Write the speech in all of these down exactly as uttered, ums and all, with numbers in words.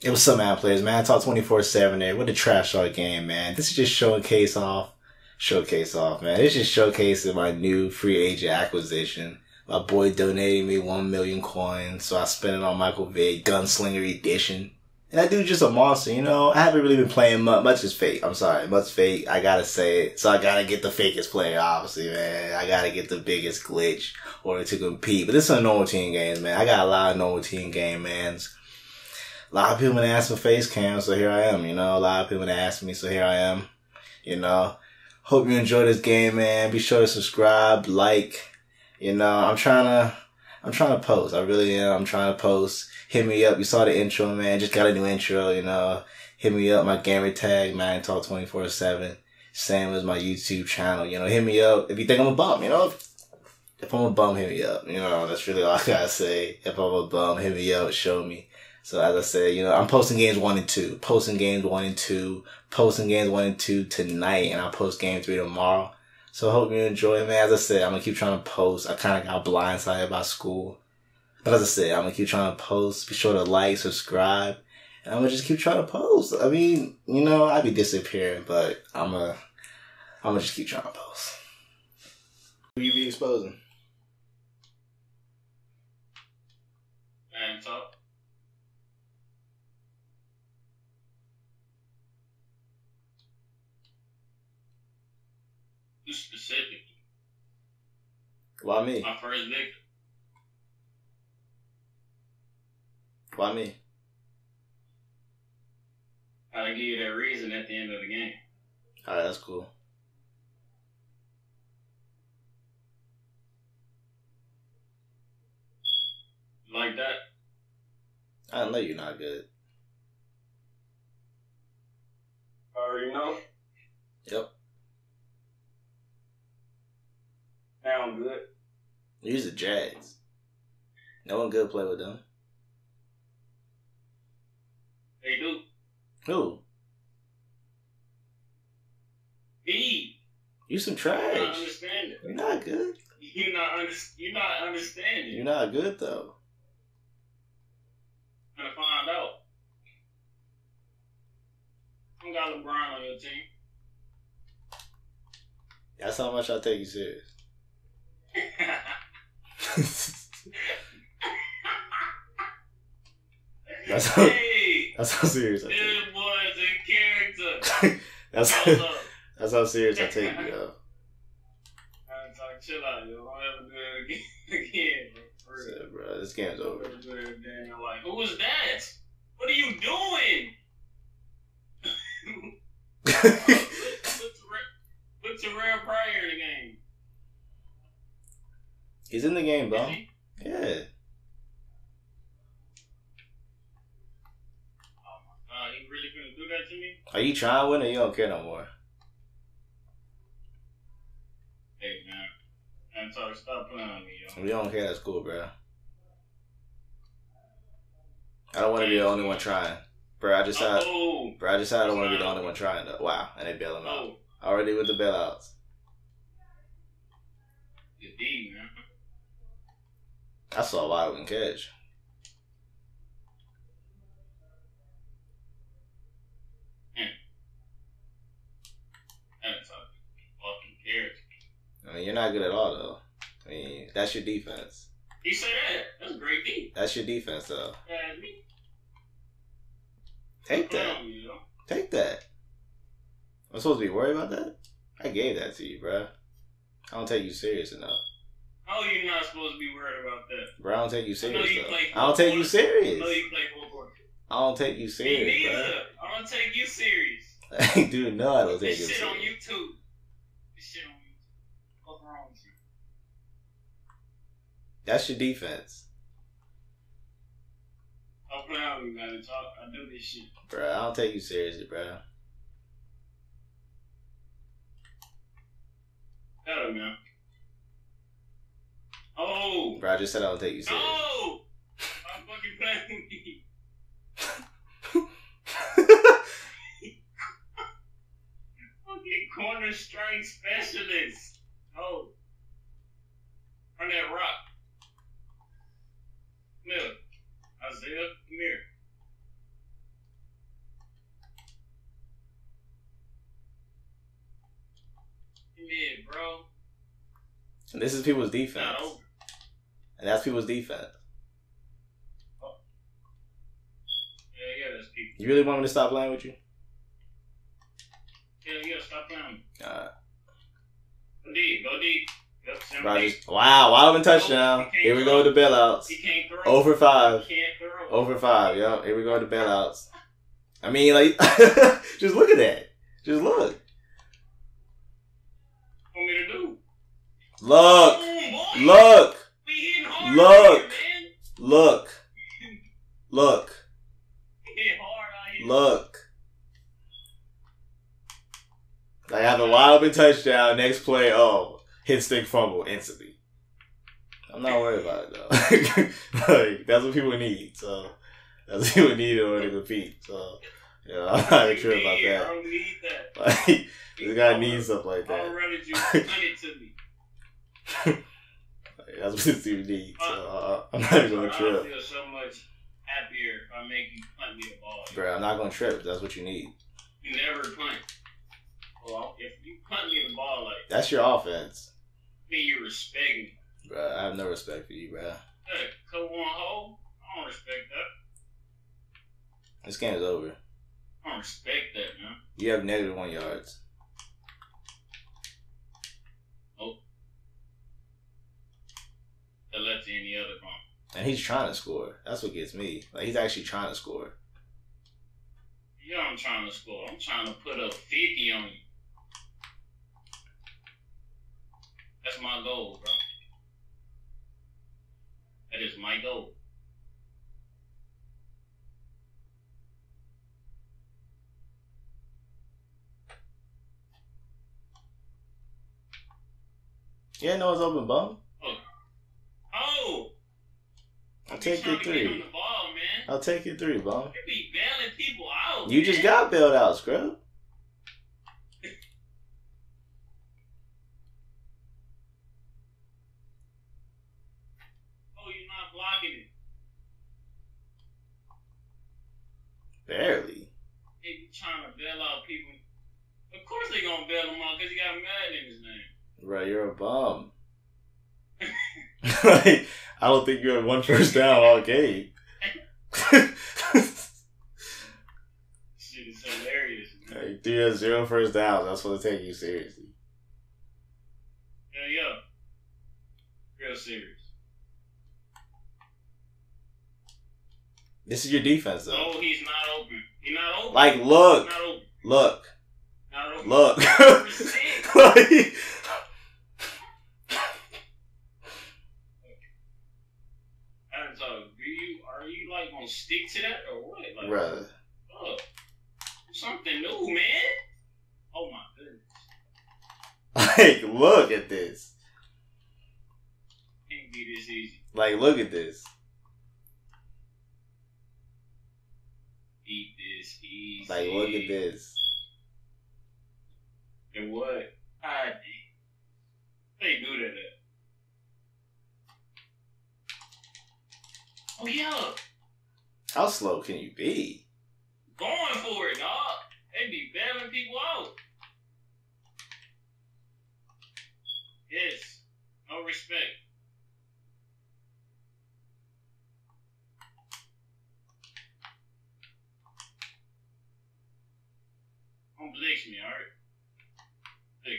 It was some ad players, man. Madden Talk two forty-seven there. What a trash talk game, man. This is just showcase off. Showcase off, man. This is just showcasing my new free agent acquisition. My boy donated me one million coins, so I spent it on Michael Vick, Gunslinger Edition. And that dude's just a monster, you know? I haven't really been playing much. Much is fake. I'm sorry. Much fake. I gotta say it. So I gotta get the fakest player, obviously, man. I gotta get the biggest glitch in order to compete. But this is a normal team games, man. I got a lot of normal team game, man. A lot of people been asking for face cam, so here I am, you know? A lot of people been asking me, so here I am, you know? Hope you enjoy this game, man. Be sure to subscribe, like, you know? I'm trying to... I'm trying to post. I really am. I'm trying to post. Hit me up. You saw the intro, man. Just got a new intro, you know. Hit me up. My gamer tag, Madden Talk two forty-seven. Same as my YouTube channel. You know, hit me up. If you think I'm a bum, you know. If I'm a bum, hit me up. You know, that's really all I gotta say. If I'm a bum, hit me up. Show me. So as I said, you know, I'm posting games one and two. Posting games one and two. Posting games one and two tonight. And I'll post game three tomorrow. So I hope you enjoy, man. As I said, I'm going to keep trying to post. I kind of got blindsided by school. But as I said, I'm going to keep trying to post. Be sure to like, subscribe. And I'm going to just keep trying to post. I mean, you know, I'd be disappearing, but I'm going to I'm gonna just keep trying to post. Who you be exposing? Madden Talk. Specifically. Why me? My first victim. Why me? I'll give you that reason at the end of the game. Alright, that's cool. Like that? I know you're not good. I already know. Yep. Sound good. Use the Jags. No one good play with them. They do. Who? Me. You some trash. You're not understanding. You're not good. You're not under You're not understanding. You're not good though. I'm gonna find out. You got LeBron on your team. That's how much I take you serious. that's, how, hey, that's how serious I take you. Character. that's, how, that's how serious I take you, yo. I'm talking chill out, yo. Don't ever do it again, bro. Yeah, bro, this game's over. Like, who was that? What are you doing? uh, put Terrell Pryor in the game. He's in the game, bro. Yeah. Oh my god, you really gonna do that to me? Are you trying to win or you don't care no more? Hey, man. I'm sorry, stop playing on me, yo. If you don't care, that's cool, bro. I don't want to be the only one trying. Bro, I just had, oh, bro, I just had I don't want to be the only one trying, though. Wow, and they bail him out. Already with the bailouts. Indeed, man. I saw a wide open catch. Man. That's a fucking catch. I mean, you're not good at all, though. I mean, that's your defense. You say that? That's a great defense. That's your defense, though. Yeah, me. Take that. You know? Take that. I'm supposed to be worried about that? I gave that to you, bruh. I don't take you serious enough. How are you not supposed to be worried about that? Bro, I don't take you serious. You I don't take you serious. I know you play football. I don't take you serious. Me neither. I don't take you serious. Dude, no, I don't take you serious. This shit on YouTube. This shit on YouTube. What's wrong with you? That's your defense. I'm proud of you, man. I do this shit. Bro, I don't take you seriously, bro. Better, man. Oh! Bro, I just said I don't take you serious. No! I'm fucking playing with me. Fucking corner strike specialist. Oh. Run that rock. Come here. Isaiah, come here. mid, bro. And this is people's defense. No. And that's people's defense. Oh. Yeah, yeah, that's people. You really want me to stop playing with you? Yeah, yeah, stop playing. All right. Go deep, go deep. Just, wow, wild and touchdown. Here we go with the bailouts. Over five. Over five, yo. Here we go with the bailouts. I mean, like, just look at that. Just look. What me to do? Look. Look. Look. Look. Look. Look. I have a wild and touchdown. Next play, oh. Hit, stick, fumble instantly. I'm not worried about it though. Like, that's what people need. So that's what people need in order to compete. So yeah, you know, I'm not even sure about that. I don't need that. Like, this guy needs stuff like that. I'll run it, you send it to me. Like, that's what this team needs. So uh, I'm not even gonna trip. I feel so much happier if I make you punt me a ball. Bro, I'm not gonna trip. That's what you need. You never punt. Well, if you punt me the ball like that, that's your offense. Mean you respect me. Bruh, I have no respect for you, bruh. Hey, cut one hole? I don't respect that. This game is over. I don't respect that, man. You have negative one yards. Nope. That led to any other bomb. And he's trying to score. That's what gets me. Like, he's actually trying to score. Yeah, I'm trying to score. I'm trying to put up fifty on you. That's my goal, bro. That is my goal. Yeah, no, it's open, bum. Oh. Oh! I'll take your three. Ball, I'll take your three, bum. You be bailing people out. You man. Just got bailed out, Scrub. Barely. They be trying to bail out people. Of course they gonna bail them out because he got mad in his name. Right, you're a bum. Like, I don't think you had one first down all game. Shit is hilarious, man. Like, dude, you have zero first downs. That's what they take you seriously. Yeah, yeah. Real serious. This is your defense, though. No, he's not open. He's not open. Like, look. He's not open. Look. Not open. Look. Like, I don't know. Do you, are you, like, going to stick to that or what? Like, brother. Look. Something new, man. Oh, my goodness. Like, look at this. Can't be this easy. Like, look at this. Eat this easy. Like, look at this. And what? I did. They do that. Oh, yeah. How slow can you be? Going for it, dog. They be bailing people out. Yes. No respect. Don't blitz me, alright? Hey.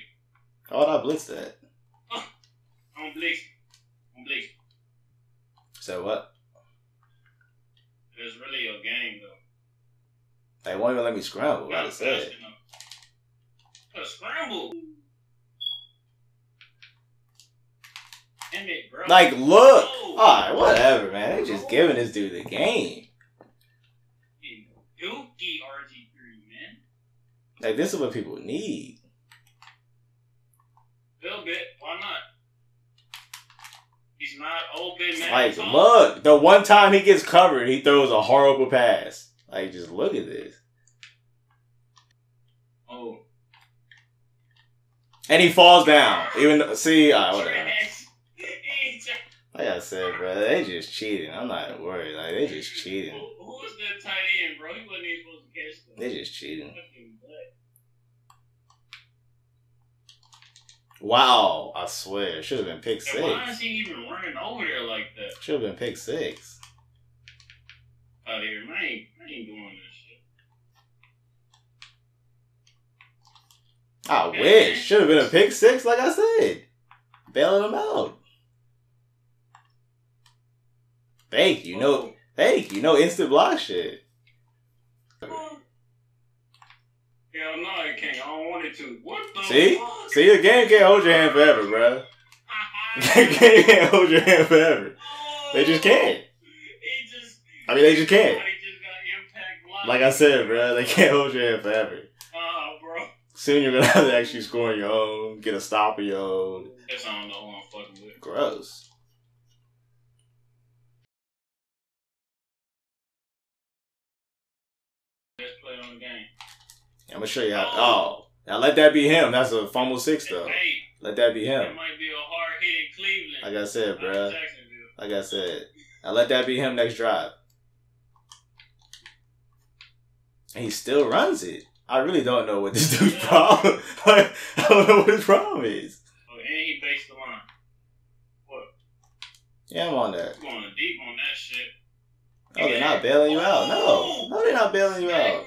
How would I blitz that? Oh, don't blitz me. Don't blitz me. So what? It's really your game, though. They won't even let me scramble. What I said. A scramble. Damn it, bro. Like, look. Oh. Alright, whatever, man. They just giving this dude the game. Dookie R G three. Like, this is what people need. A little bit. Why not? He's not open, man. Like, look. The one time he gets covered, he throws a horrible pass. Like, just look at this. Oh. And he falls down. Even though, see, all right, whatever. Like I said, bro, they just cheating. I'm not worried. Like, they just cheating. Who was that tight end, bro? He wasn't even supposed to catch them. They just cheating. Wow, I swear. Should have been pick six. Why is he even running over there like that? Should have been pick six. Out here, I ain't, I ain't doing this shit. I okay. wish. Should have been a pick six, like I said. Bailing him out. Thank you. No, oh. thank you. No instant block shit. Hell no, I can't. I don't want it to. What the See? fuck? See, your game can't hold your hand forever, bro. Your game can't hold your hand forever. They just can't. Just, I mean, they just can't. Just got impact like I said, bro, they can't hold your hand forever. Uh, bro. Soon you're going to have to actually score on your own, get a stop of your own. That's I don't know who I'm fucking with. Gross. On the game. I'm gonna show you how. Oh, now let that be him. That's a fumble six though. Hey, let that be him. It might be a hard hit in Cleveland. Like I said, bruh. Like I said, now let that be him next drive. And he still runs it. I really don't know what this dude's yeah. problem. Like, I don't know what his problem is. Oh, and he based the line. What? Yeah, I'm on that. I'm going deep on that shit. No, they're not bailing you out. No. No, they're not bailing you out.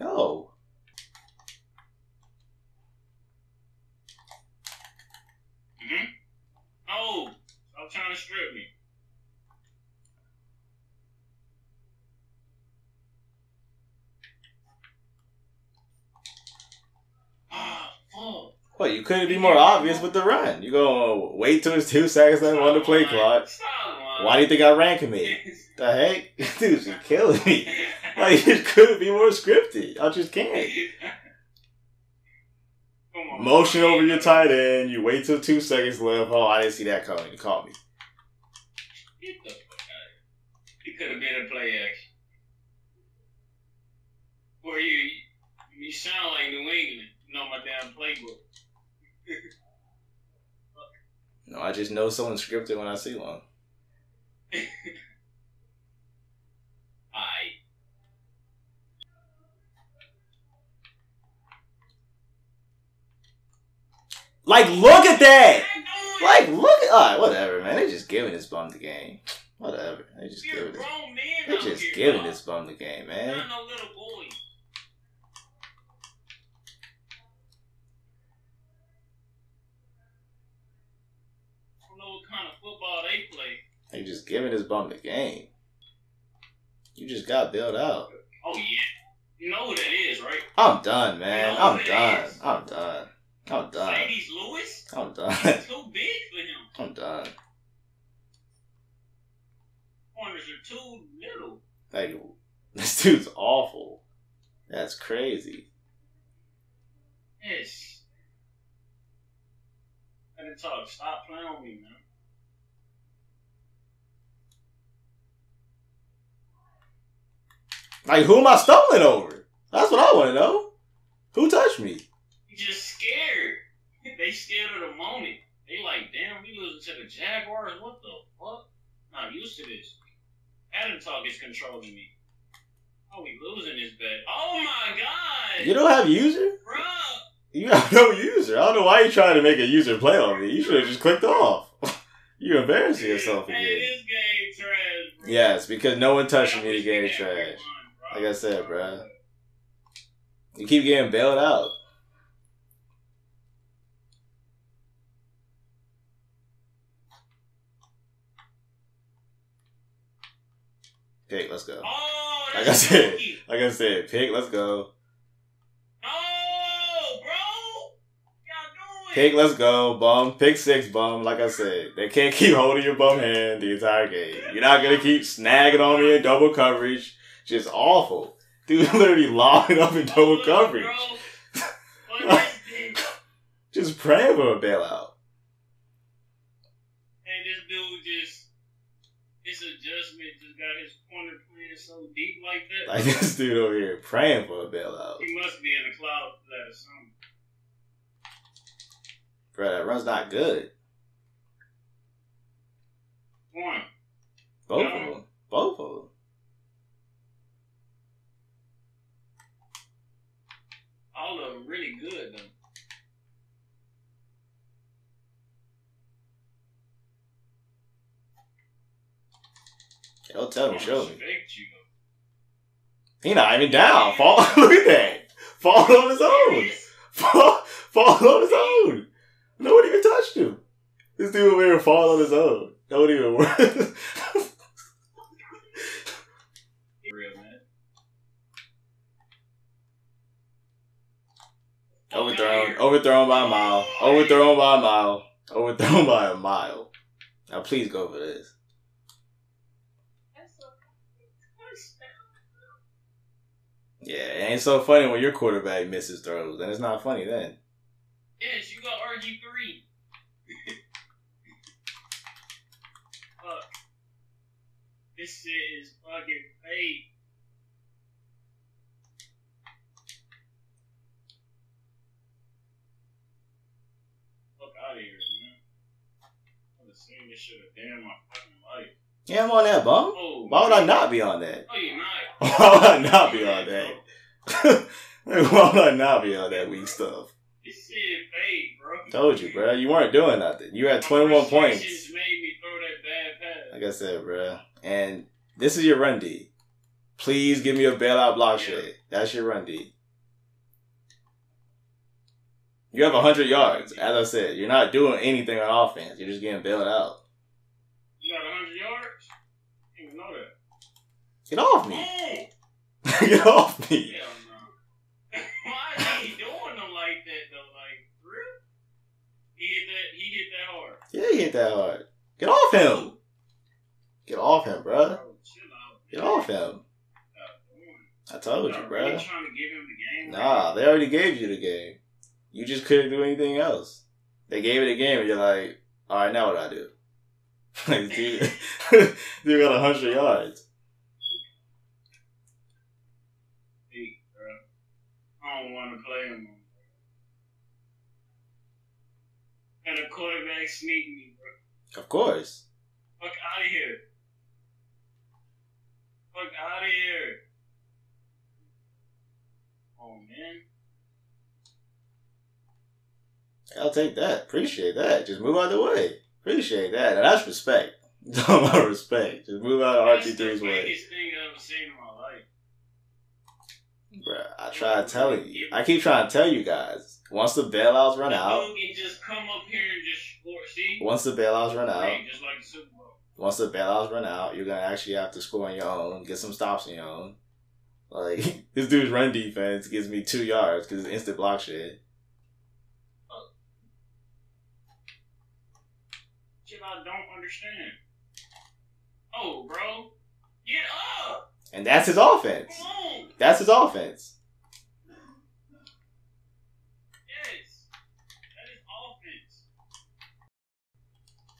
No. Mm-hmm. Oh, I'm trying to strip me. Ah, fuck. Well, you couldn't be more obvious with the run. You're going to wait till it's two seconds left on the play clock. Why do you think I ran committed? The heck? Dude, you're killing me. Like, it couldn't be more scripted. I just can't. On, Motion man. over your tight end. You wait till two seconds left. Oh, I didn't see that coming. You caught me. Get the fuck out of here. You could have been a play action. Where you, you sound like New England. You know my damn playbook. No, I just know someone scripted when I see one. I. Like, look at that! Like, look at... Alright, whatever, man. They just giving this bum the game. Whatever. They just You're giving this... They just here, giving bro. this bum the game, man. Not no little boy. I don't know what kind of football they play. They just giving this bum the game. You just got bailed out. Oh, yeah. You know who that is, right? I'm done, man. You know I'm, done. I'm done. I'm done. I'm done. Marcedes Lewis? I'm done. It's too big for him. I'm done. Corners are too little. Like, this dude's awful. That's crazy. Yes. I didn't talk. Stop playing with me, man. Like, who am I stumbling over? That's what I want to know. Who touched me? Just scared. They scared of the moment. They like, damn, we losing to the Jaguars. What the fuck? Not used to this. Adam Talk is controlling me. How we losing this bet? Oh my god! You don't have user? Bruh! You have no user. I don't know why you're trying to make a user play on me. You should have just clicked off. You're embarrassing yourself again. Hey, this game trash, bro. Yes, because no one touched me, the game trash. One, like I said, bruh. You keep getting bailed out. Pick, let's go. Oh, like I said, funky. like I said, pick, let's go. No, bro. Pick, let's go, bum. Pick six, bum. Like I said, they can't keep holding your bum hand the entire game. You're not going to keep snagging on me in double coverage. Just awful. Dude, literally logging up in double oh, coverage. Like, just praying for a bailout. And this dude just... His adjustment just got his corner playing so deep like that. Like this dude over here praying for a bailout. He must be in the cloud for that or something. Bro, that run's not good. One. Both no. of them. Both of them. All of them really good, though. Tell, tell me, show me. He not even down. Fall. Look at that. Fall on his own. Fall, fall on his own. No one even touched him. This dude over here fall on his own. Don't even work. Real man. Overthrown. Overthrown by a mile. Overthrown by a mile. Overthrown by a mile. Now please go for this. Yeah, it ain't so funny when your quarterback misses throws, and it's not funny then. Yes, you got R G three. Fuck. This shit is fucking paid. Fuck out of here, man. I've been seeing this shit a day in my fucking life. Yeah, I'm on that, bum. Oh, why would I not be on that? Oh, you're not. Why would I not be on that? Like, why would I not be on that weak stuff? This shit paid, bro. Told you, bro. You weren't doing nothing. You had twenty-one points. Just made me throw that bad pass. Like I said, bro. And this is your run D. Please give me a bailout block yeah. shit. That's your run D. You have one hundred yards. As I said, you're not doing anything on offense. You're just getting bailed out. You got one hundred yards? I didn't even know that. Get off me. Hey. Get off me. Hell no. Why is he doing them like that, though? Like, for real? He hit that, he hit that hard. Yeah, he hit that hard. Get off him. Get off him, bro. Bro, chill out, get off him. I told you, bro. Are you trying to give him the game? Nah, they already gave you the game. You just couldn't do anything else. They gave it a game, and you're like, all right, now what do I do? Like, dude, dude got one hundred yards. Hey, bro. I don't want to play him. Got a quarterback sneak me, bro. Of course. Fuck out of here. Fuck out of here. Oh, man. I'll take that. Appreciate that. Just move out of the way. Appreciate that. Now, that's respect. It's all about respect. Just move out of R G three's way. That's the biggest thing I've ever seen in my life. Bruh, I try telling you. I keep trying to tell you guys. Once the bailouts run out. You can just come up here and just score. See? Once the bailouts run out. Just like the Super Bowl. Once the bailouts run out, you're going to actually have to score on your own. Get some stops on your own. Like, this dude's run defense gives me two yards because it's instant block shit. I don't understand. Oh, bro. Get up! And that's his offense. Come on. That's his offense. Yes. That is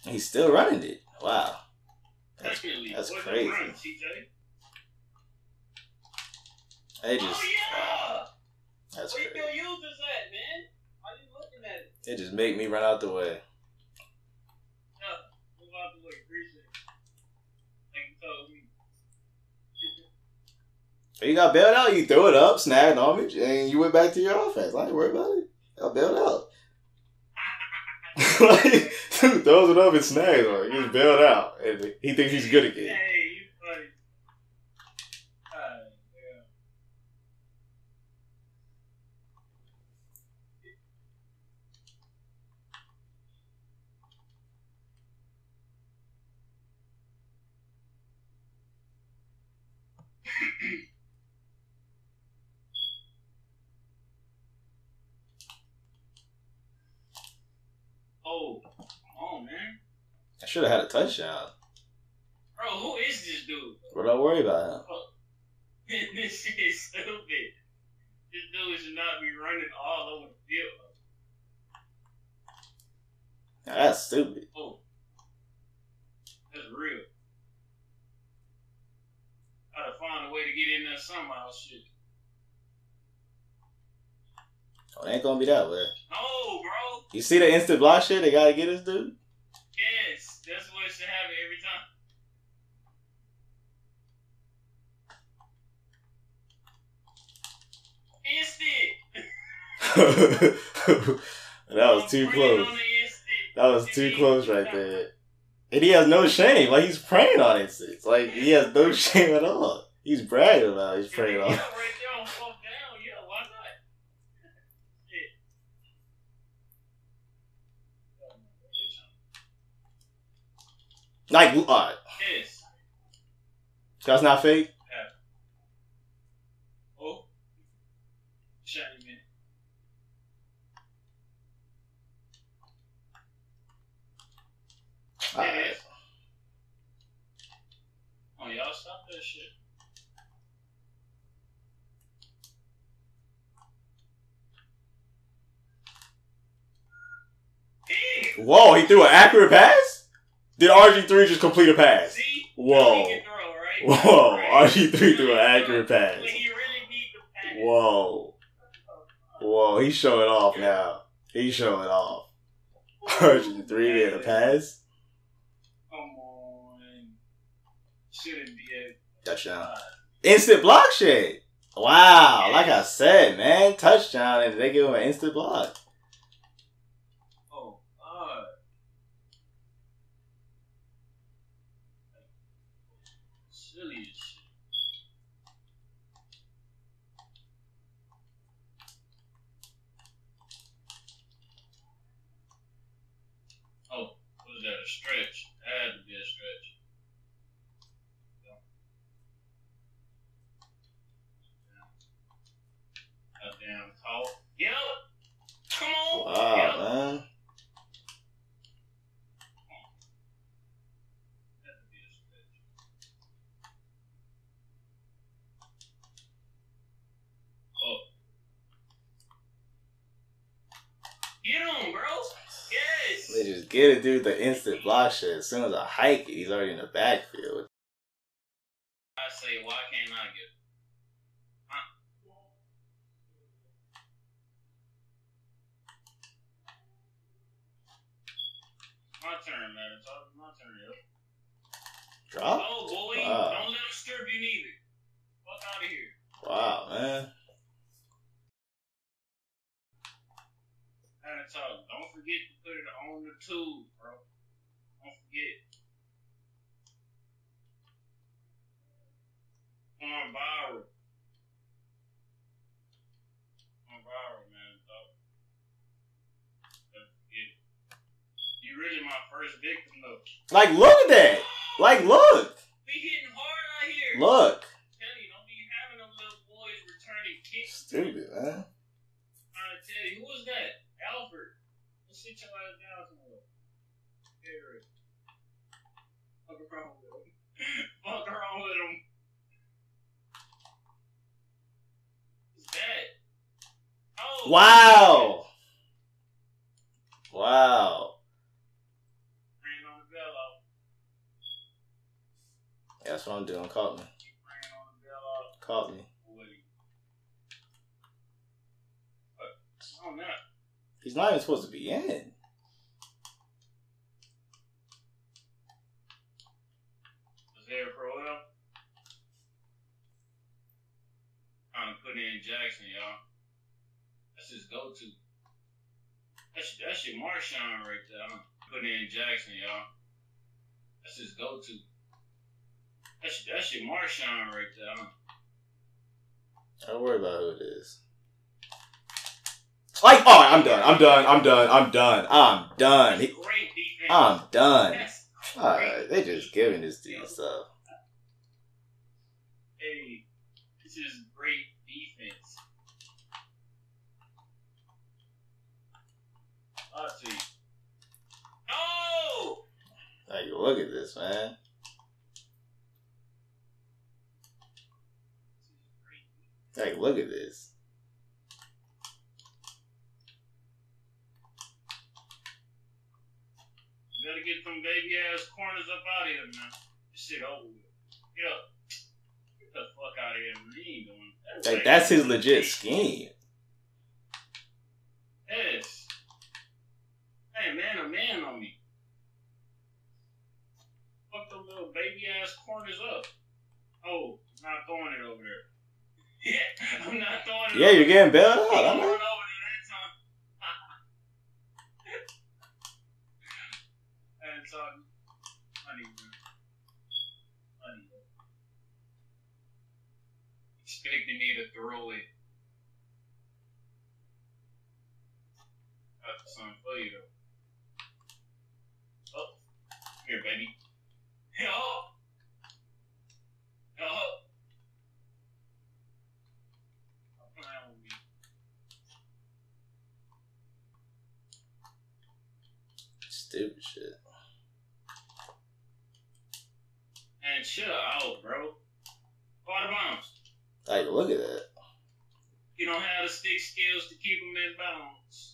offense. He's still running it. Wow. That's, that's crazy. Run, they just, oh, yeah! Wow. That's where crazy. Where your users at, man? Why are you looking at it? They just make me run out the way. You got bailed out. You threw it up, snagged on me, and you went back to your offense. I ain't worried about it. I bailed out. Like, dude throws it up and snags on it. He's bailed out, and he thinks he's good again. Hey, you funny. Uh, yeah. Oh, come on, man. I should have had a touchdown. Bro, who is this dude? Bro, don't worry about him. This shit is stupid. This dude should not be running all over the field. Now, that's stupid. Oh. That's real. I gotta find a way to get in there somehow, shit. Oh, it ain't gonna be that way. No, bro. You see the instant block shit? They gotta get this dude? Yes, that's what should happen every time. Instant! That was too close. That was too close right there. And he has no shame. Like, he's praying on it. It's like, he has no shame at all. He's bragging about it. He's praying on it. Like, all right. Yes. That's not fake? Yeah. Oh. Shiny man. All right. Yes. Oh, y'all stop that shit. Damn. Whoa, he threw an accurate pass? Did R G three just complete a pass? See? Whoa. Throw, right? Whoa. Right. R G three really threw an accurate throw. Pass. Really pass. Whoa. Whoa. He's showing off now. He's showing off. R G three did a pass? Come on. Shouldn't be a touchdown. Instant block shit. Wow. Yeah. Like I said, man. Touchdown. And they give him an instant block. A stretch. That had to be a stretch. Yeah. Yeah. A damn call. Yeah. Come on. Wow, yeah. Man. That had to be a stretch. Oh. Get on, bro. Yes. They just get it, dude. The instant block shit. As soon as I hike it, he's already in the backfield. I say, why can't I get it? Huh? My turn, man. It's my turn, yo. Drop? Oh, boy. Wow. Don't let him strip you neither. Fuck out of here. Wow, man. Talk. Don't forget to put it on the tube, bro. Don't forget. Going viral. Going viral, man. Don't forget. You really my first victim, though. Like, look at that. Like, look. Be hitting hard out here. Look. I tell you, don't be having them little boys returning kicks. Stupid, man. I tell you, who was that? Albert, let's sit your ass down somewhere. Eric. Fuck around with him. Fuck around with him. Who's that? Oh! Wow! Wow. Ran on the bell off. Yeah, that's what I'm doing. Caught me. Ran on the bell off. Caught me. What? Oh, no. He's not even supposed to be in. Was there a pro out? Trying to put in Jackson, y'all. That's his go-to. That's, that's your Marshawn right there. I'm putting in Jackson, y'all. That's his go-to. That's, that's your Marshawn right there. Don't worry about who it is. Like, all right, I'm done. I'm done. I'm done. I'm done. I'm done. He, I'm done. All right, they just giving this dude stuff. Hey, this is great defense. Let's see. Oh! Like, look at this, man. Like, look at this. Gotta get them baby ass corners up out of here, man. This shit over with. Get up. Get the fuck out of here, man. He ain't doing that. Like, that's his legit scheme. Yes. Hey, man, a man on me. Fuck them little baby ass corners up. Oh, I'm not throwing it over there. Yeah, I'm not throwing it yeah, over there. Yeah, you're getting bailed out. I'm not. needed to really have some flavor. Oh, here, baby. Hey, oh. Oh. Stupid shit. And shut up, bro. Water bombs. Like, look at that. You don't have the stick skills to keep them in bounds.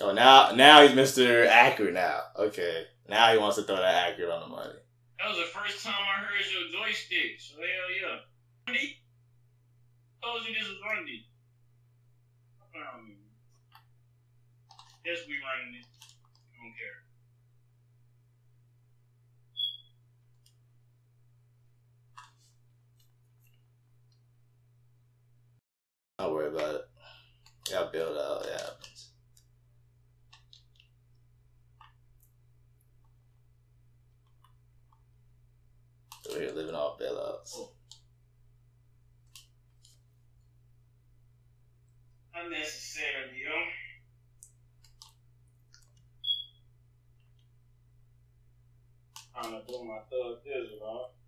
Oh, now now he's Mister Accurate now. Okay. Now he wants to throw that accurate on the money. That was the first time I heard your joystick, so hell yeah. Rundy? I told you this was Rundy. Um, yes, we running it. I don't care. Don't worry about it. Y'all build out, yeah. We're here living off bailouts. Oh. Unnecessary, yo. I'm gonna blow my thug this off.